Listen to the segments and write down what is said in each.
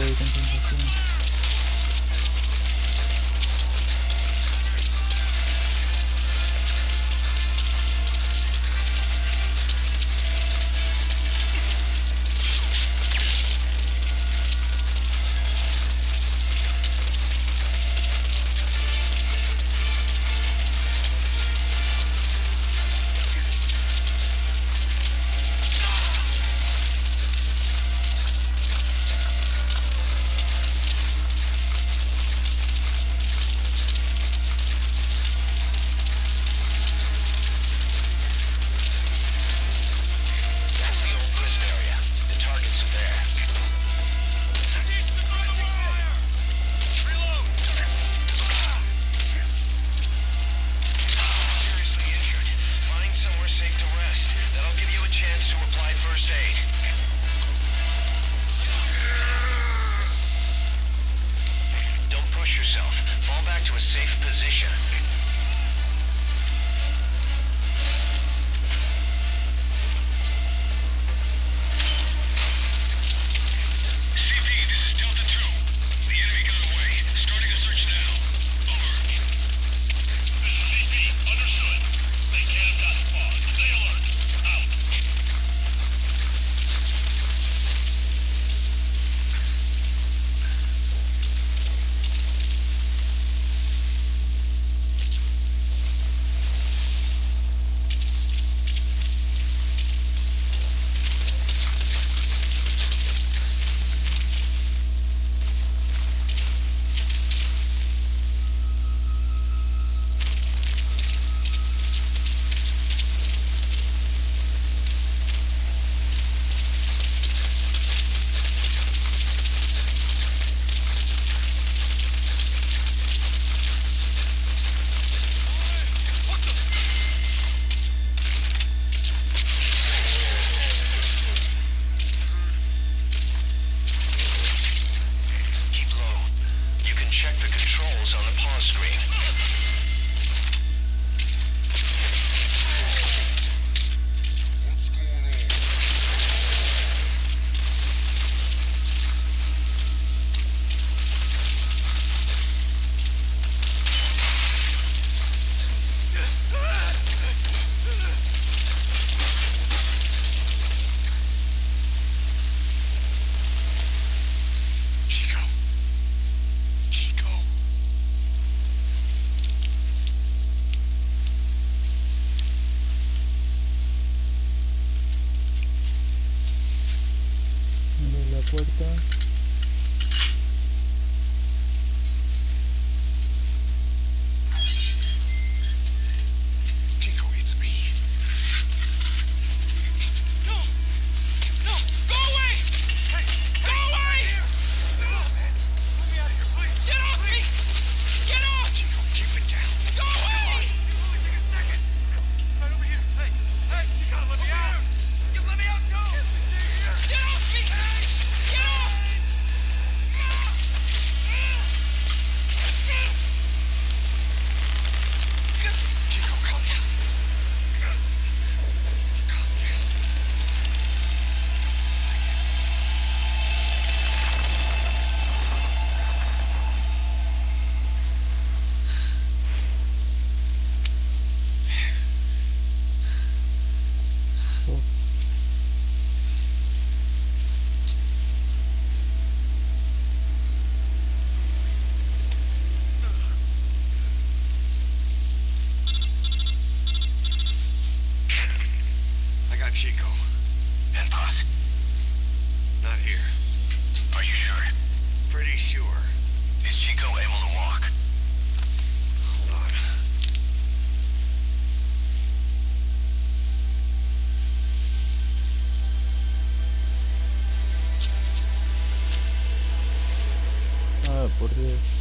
foi tentando assim. Puerta.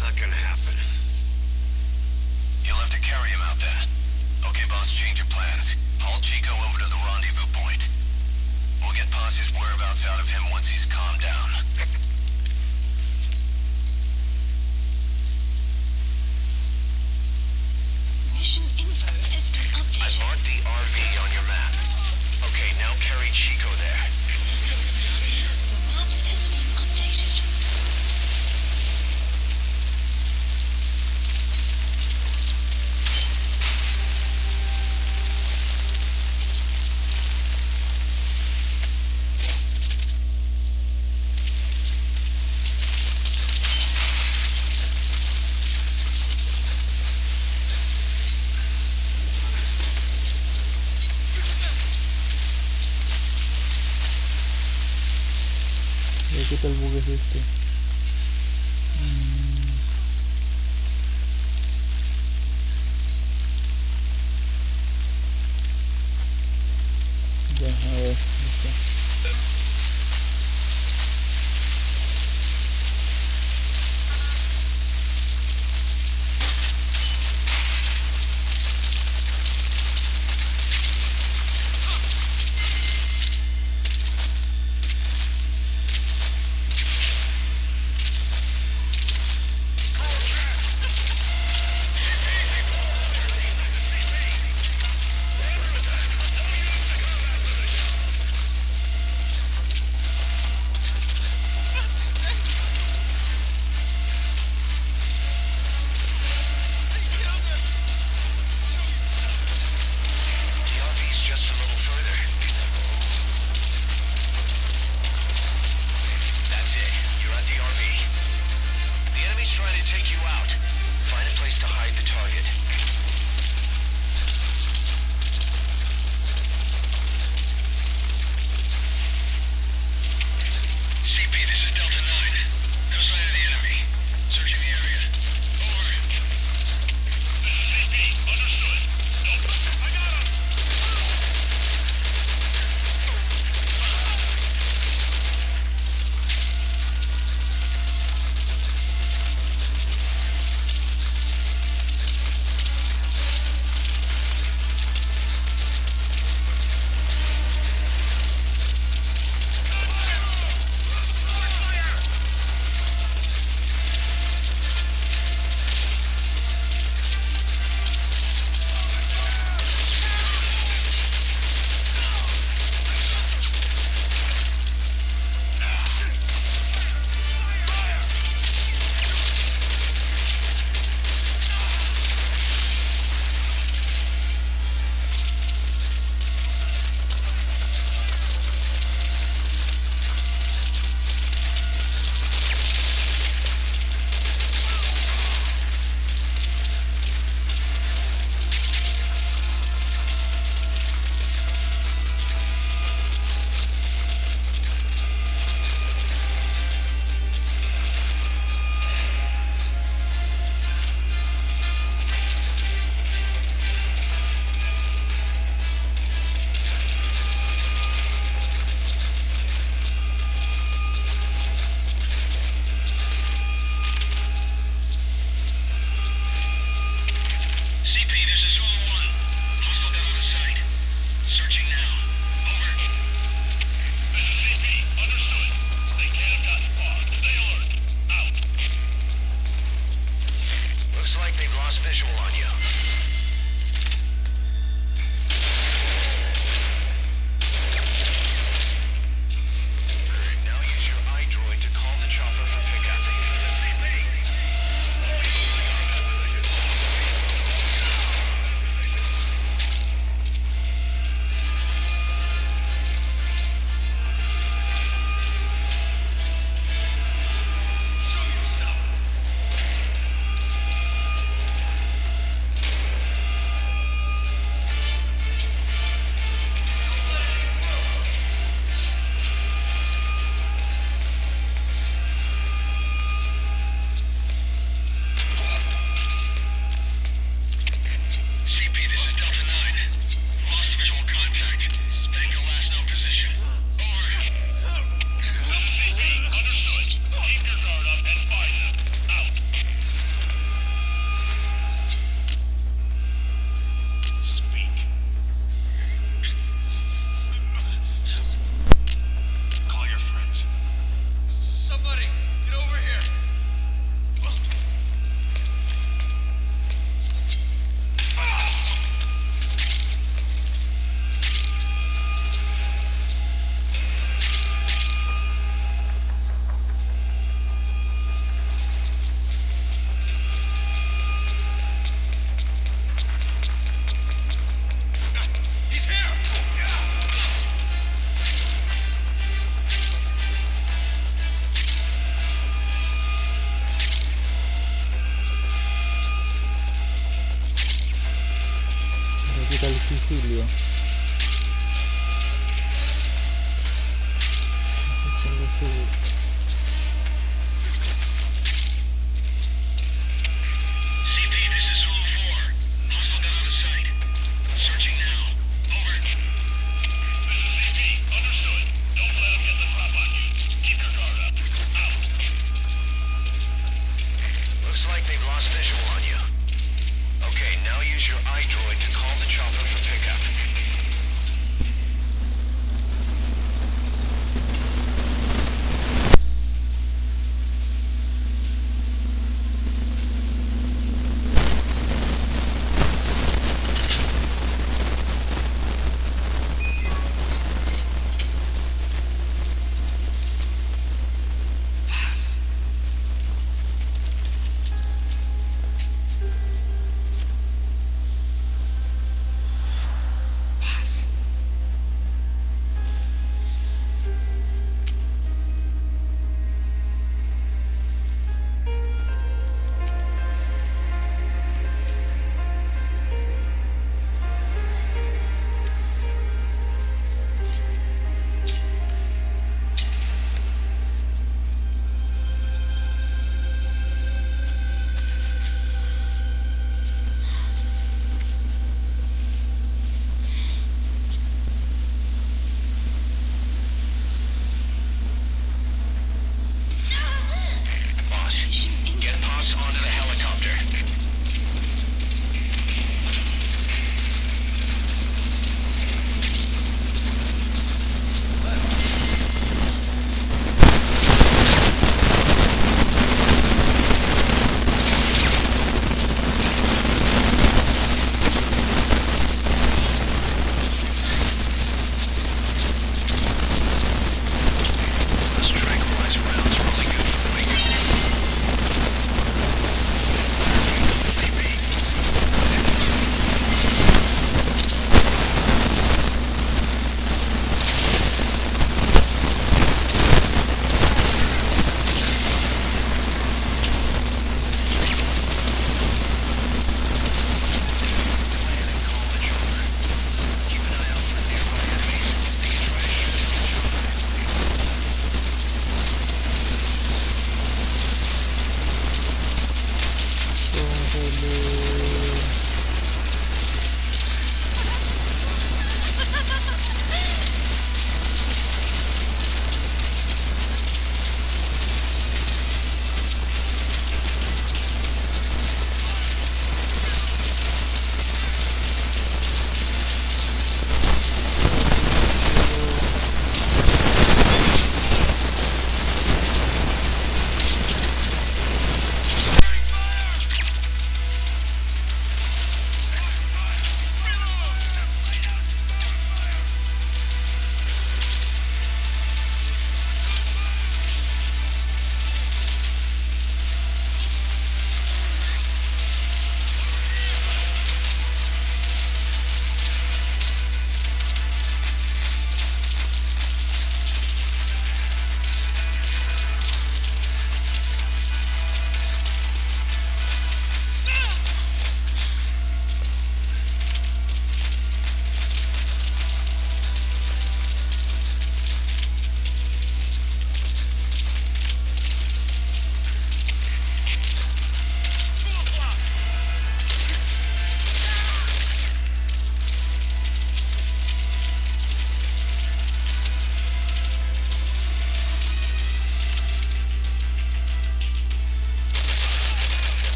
Not gonna happen. You'll have to carry him out then. Okay, boss, change your plans. Haul Chico over to the rendezvous point. We'll get Posse's whereabouts out of him once he's calmed down. Mission info has been updated. I've marked the RV on your map. Okay, now carry Chico there. The map has been updated. Mira qué tal bug es este. Ya, a ver, listo. Thank you.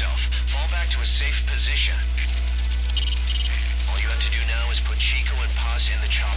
yourself. Fall back to a safe position. All you have to do now is put Chico and Paz in the chopper.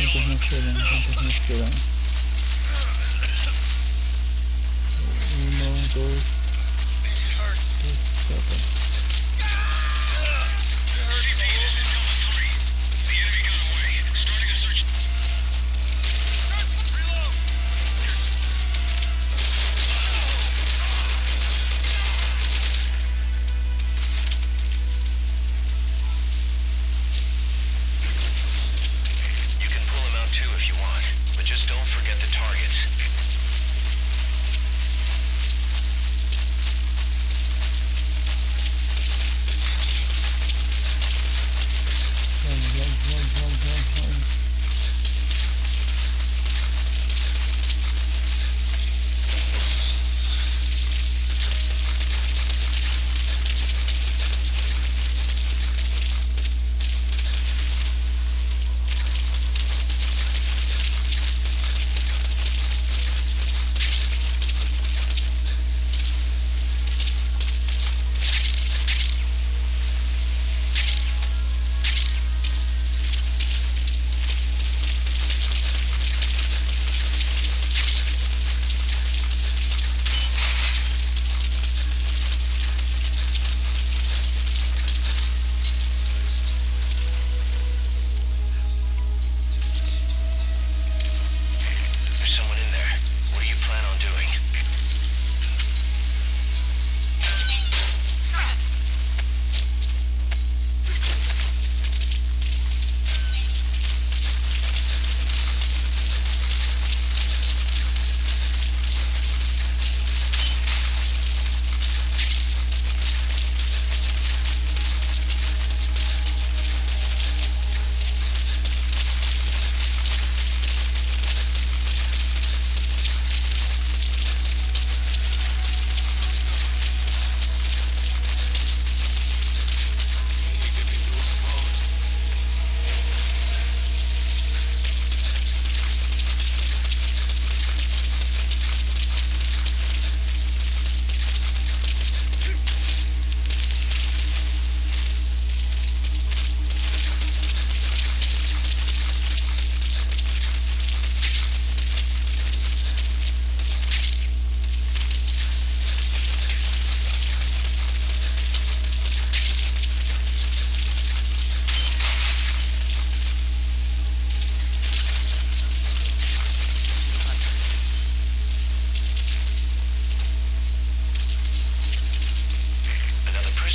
¿Cuántos nos quedan? 1, 2, 3, 4.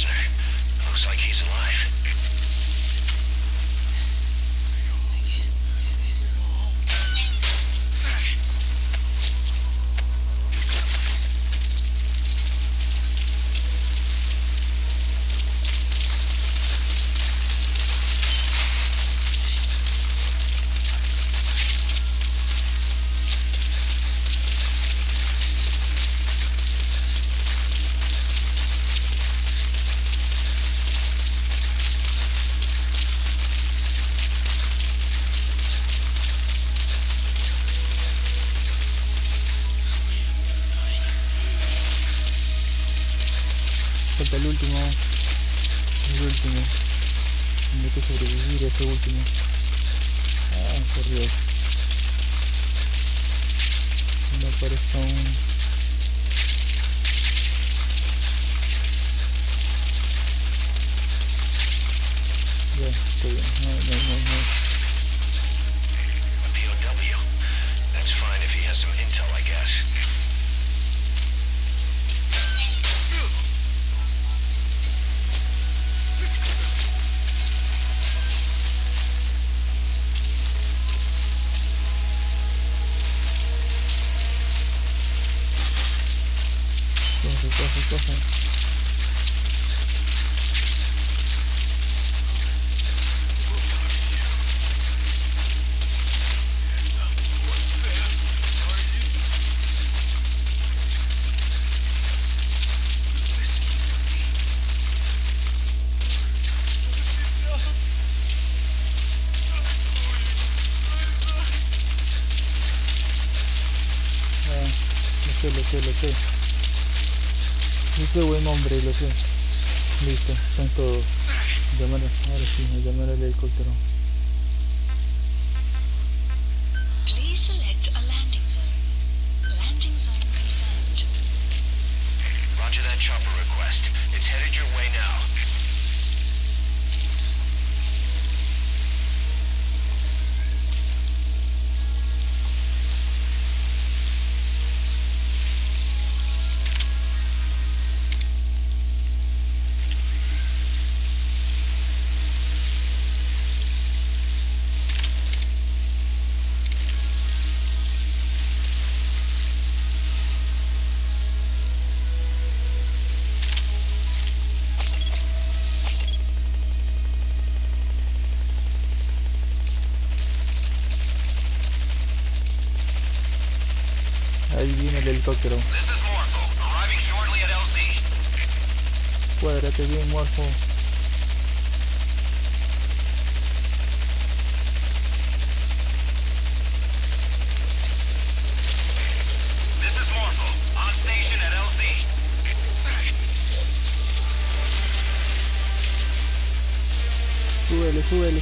prisoner. Looks like he's alive. I can't do this. Falta el último, tengo que sobrevivir a este último. Ah, por Dios, no aparezca un... Ya, estoy bien, no. Lo sé. Dice buen hombre, lo sé. Listo, están todos. Ahora sí, llamar al helicóptero. Please select a landing zone. Landing zone confirmed. Roger that chopper request. It's headed your way now. Ahí viene el helicóptero. Cuádrate bien, Morpho. Súbele. Ya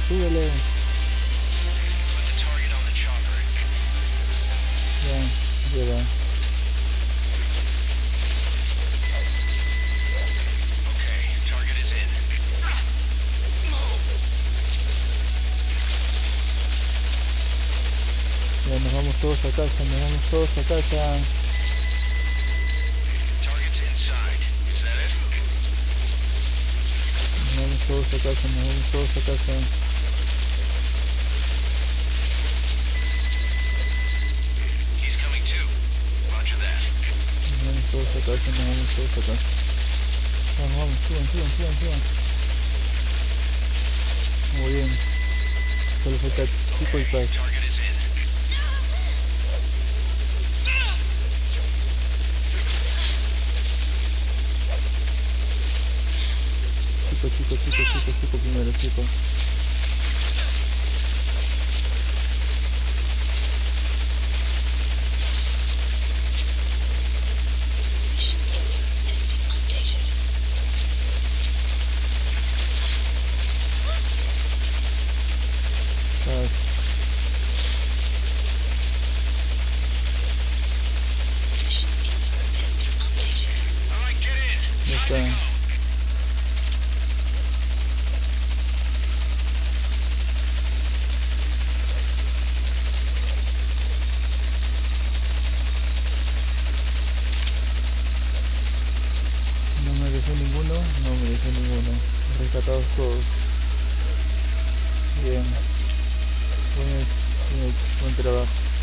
nos vamos todos a casa, nos vamos todos a casa. Vamos todos acá. Vamos, suban. Muy bien. Solo falta Chico y Pac. Chico primero, Chico. No no merece ninguno, rescatados todos. Bien, buen trabajo.